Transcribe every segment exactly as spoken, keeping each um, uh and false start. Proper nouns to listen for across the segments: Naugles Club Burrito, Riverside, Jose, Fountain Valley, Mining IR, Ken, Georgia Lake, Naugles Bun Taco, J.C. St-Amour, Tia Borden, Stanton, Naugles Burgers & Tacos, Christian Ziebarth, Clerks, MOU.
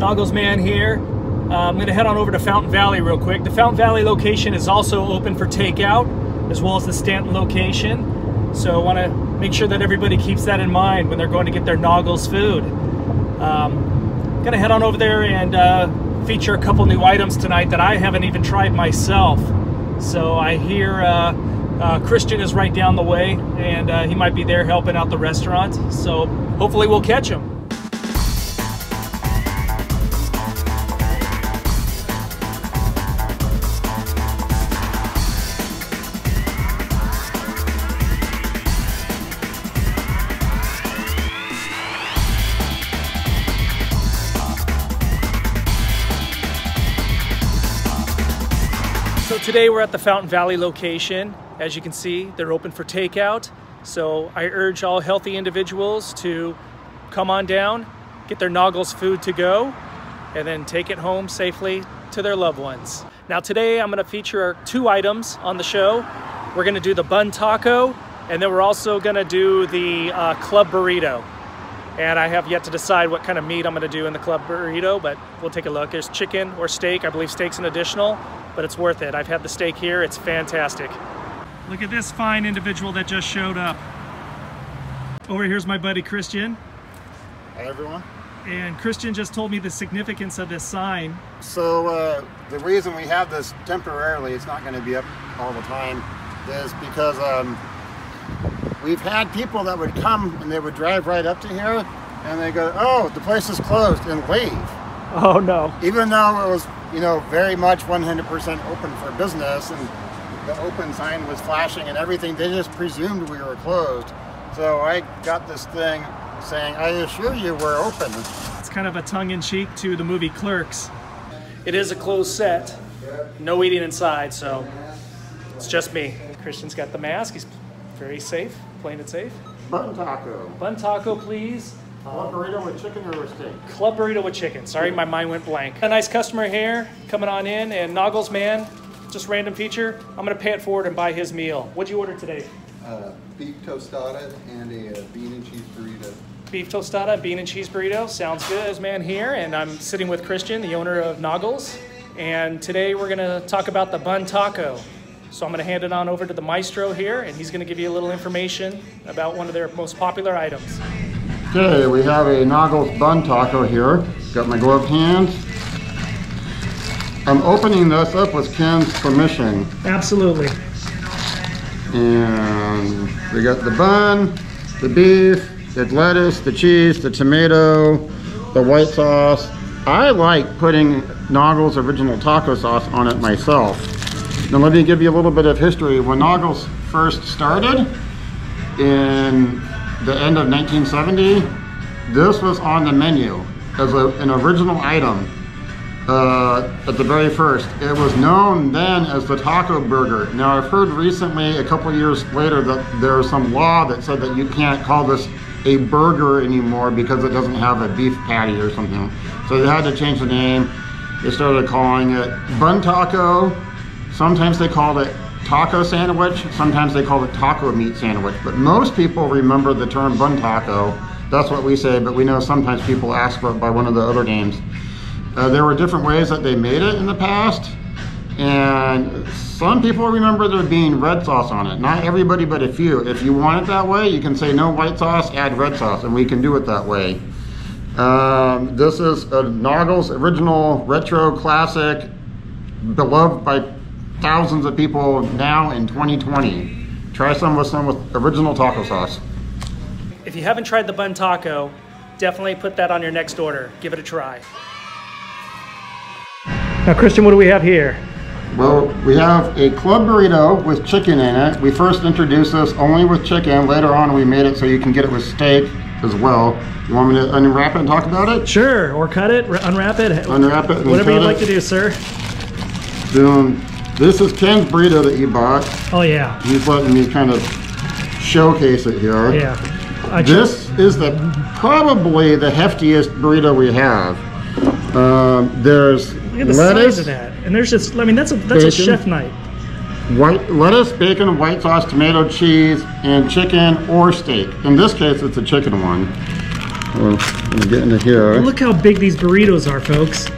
Naugles Man here. Uh, I'm gonna head on over to Fountain Valley real quick. The Fountain Valley location is also open for takeout, as well as the Stanton location. So I wanna make sure that everybody keeps that in mind when they're going to get their Naugles food. Um, gonna head on over there and uh, feature a couple new items tonight that I haven't even tried myself. So I hear uh, uh, Christian is right down the way, and uh, he might be there helping out the restaurant. So hopefully we'll catch him. So today we're at the Fountain Valley location. As you can see, they're open for takeout. So I urge all healthy individuals to come on down, get their Naugles food to go, and then take it home safely to their loved ones. Now today I'm gonna feature two items on the show. We're gonna do the bun taco, and then we're also gonna do the uh, club burrito. And I have yet to decide what kind of meat I'm gonna do in the club burrito, but we'll take a look. There's chicken or steak. I believe steak's an additional, but it's worth it. I've had the steak here, it's fantastic. Look at this fine individual that just showed up. Over here's my buddy Christian. Hi everyone. And Christian just told me the significance of this sign. So uh, the reason we have this temporarily, it's not gonna be up all the time, is because um, we've had people that would come and they would drive right up to here and they go, oh, the place is closed, and leave. Oh no. Even though it was, you know, very much one hundred percent open for business, and the open sign was flashing and everything, they just presumed we were closed. So I got this thing saying, I assure you we're open. It's kind of a tongue-in-cheek to the movie Clerks. It is a closed set, no eating inside, so it's just me. Christian's got the mask, he's very safe. Plain and safe. Bun taco. Bun taco, please. Club burrito with chicken or with steak? Club burrito with chicken. Sorry, my mind went blank. A nice customer here coming on in, and Naugles Man, just random feature. I'm gonna pay it forward and buy his meal. What'd you order today? Uh, beef tostada and a uh, bean and cheese burrito. Beef tostada, bean and cheese burrito. Sounds good. This man here, and I'm sitting with Christian, the owner of Naugles. And today we're gonna talk about the bun taco. So I'm gonna hand it on over to the maestro here, and he's gonna give you a little information about one of their most popular items. Okay, we have a Naugles bun taco here. Got my gloved hands. I'm opening this up with Ken's permission. Absolutely. And we got the bun, the beef, the lettuce, the cheese, the tomato, the white sauce. I like putting Naugles original taco sauce on it myself. Now let me give you a little bit of history. When Naugles first started in the end of nineteen seventy, this was on the menu as a, an original item uh, at the very first. It was known then as the taco burger. Now I've heard recently, a couple years later, that there was some law that said that you can't call this a burger anymore because it doesn't have a beef patty or something. So they had to change the name. They started calling it bun taco. Sometimes they called it taco sandwich, sometimes they called it taco meat sandwich, but most people remember the term bun taco. That's what we say, but we know sometimes people ask for it by one of the other names. Uh, there were different ways that they made it in the past, and some people remember there being red sauce on it. Not everybody, but a few. If you want it that way, you can say no white sauce, add red sauce, and we can do it that way. Um, this is a Naugles original retro classic, beloved by thousands of people now in twenty twenty. Try some with some with original taco sauce. If you haven't tried the bun taco, definitely put that on your next order. Give it a try. Now, Christian, what do we have here? Well, we have a club burrito with chicken in it. We first introduced this only with chicken. Later on, we made it so you can get it with steak as well. You want me to unwrap it and talk about it? Sure, or cut it, unwrap it. Unwrap it. And whatever you'd like to do, sir. Boom. This is Ken's burrito that you bought. Oh yeah. He's letting me kind of showcase it here. Yeah. I this is the probably the heftiest burrito we have. Um, there's Look at the lettuce. Size of that. And there's just, I mean, that's a that's bacon, a chef night. White lettuce, bacon, white sauce, tomato, cheese, and chicken or steak. In this case, it's a chicken one. Well, I'm getting it here. Well, look how big these burritos are, folks.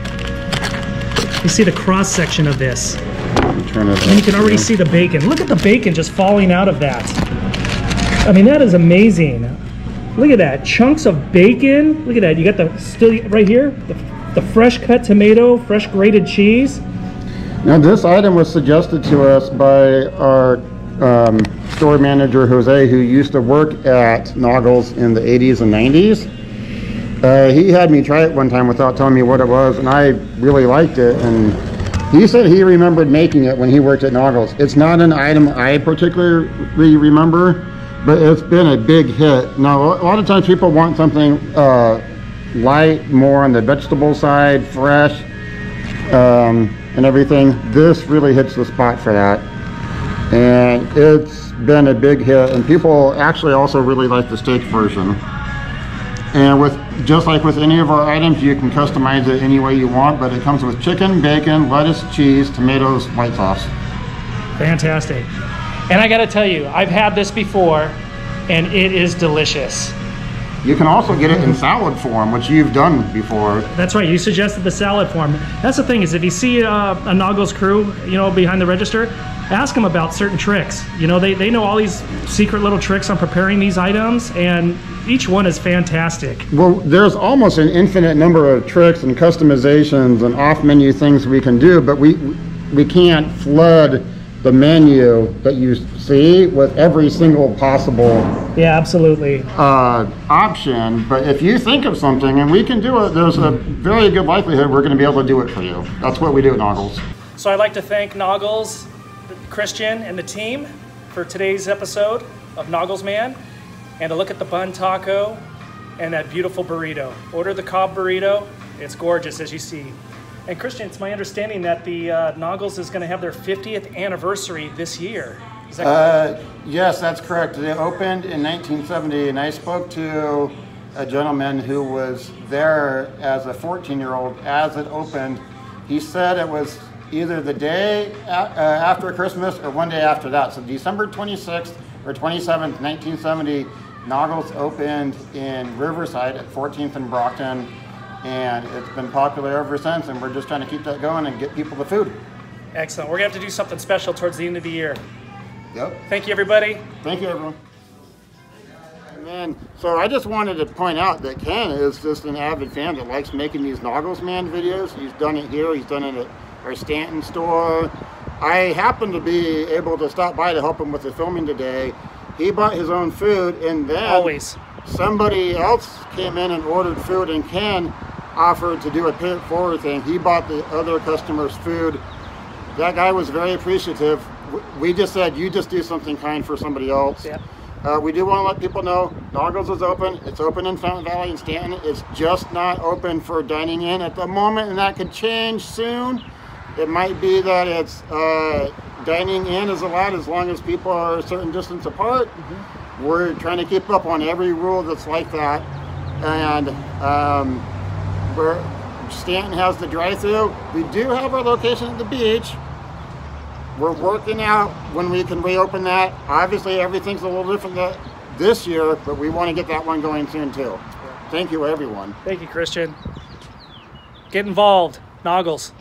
You see the cross section of this. I'm trying to, and you can already see the bacon. Look at the bacon just falling out of that. I mean, that is amazing. Look at that, chunks of bacon. Look at that. You got the still right here, the, the fresh cut tomato, fresh grated cheese. Now, this item was suggested to us by our um, store manager Jose, who used to work at Naugles in the eighties and nineties. Uh, he had me try it one time without telling me what it was, and I really liked it. And he said he remembered making it when he worked at Naugles. It's not an item I particularly remember, but it's been a big hit. Now, a lot of times people want something uh, light, more on the vegetable side, fresh, um, and everything. This really hits the spot for that. And it's been a big hit, and people actually also really like the steak version. And with, just like with any of our items, you can customize it any way you want, but it comes with chicken, bacon, lettuce, cheese, tomatoes, white sauce. Fantastic. And I gotta tell you, I've had this before, and it is delicious. You can also get it in salad form, which you've done before. That's right, you suggested the salad form. That's the thing, is if you see uh, a Naugles crew, you know, behind the register, ask them about certain tricks. You know, they, they know all these secret little tricks on preparing these items, and each one is fantastic. Well, there's almost an infinite number of tricks and customizations and off-menu things we can do, but we we can't flood the menu that you see with every single possible yeah absolutely uh, option. But if you think of something and we can do it, there's a very good likelihood we're going to be able to do it for you. That's what we do at Naugles. So I'd like to thank Naugles, Christian, and the team for today's episode of Naugles Man, and to look at the bun taco and that beautiful burrito. Order the cob burrito. It's gorgeous, as you see. And Christian, it's my understanding that the uh, Naugles is going to have their fiftieth anniversary this year. Is that correct? Uh, yes, that's correct. They opened in nineteen seventy, and I spoke to a gentleman who was there as a fourteen-year-old as it opened. He said it was either the day a uh, after Christmas or one day after that. So December twenty-sixth or twenty-seventh, nineteen seventy, Naugles opened in Riverside at fourteenth and Brockton. And it's been popular ever since, and we're just trying to keep that going and get people the food. Excellent. We're going to have to do something special towards the end of the year. Yep. Thank you, everybody. Thank you, everyone. And then, so I just wanted to point out that Ken is just an avid fan that likes making these Naugles Man videos. He's done it here. He's done it at our Stanton store. I happened to be able to stop by to help him with the filming today. He bought his own food, and then always somebody else came in and ordered food, and Ken offered to do a pay it forward thing. He bought the other customer's food. That guy was very appreciative. We just said, you just do something kind for somebody else. Yeah. Uh, we do want to let people know Naugles is open. It's open in Fountain Valley and Stanton. It's just not open for dining in at the moment, and that could change soon. It might be that it's uh, dining in is allowed as long as people are a certain distance apart. Mm-hmm. We're trying to keep up on every rule that's like that. And um, where Stanton has the drive-thru. We do have our location at the beach. We're working out when we can reopen that. Obviously, everything's a little different this year, but we want to get that one going soon too. Thank you, everyone. Thank you, Christian. Get involved, Naugles.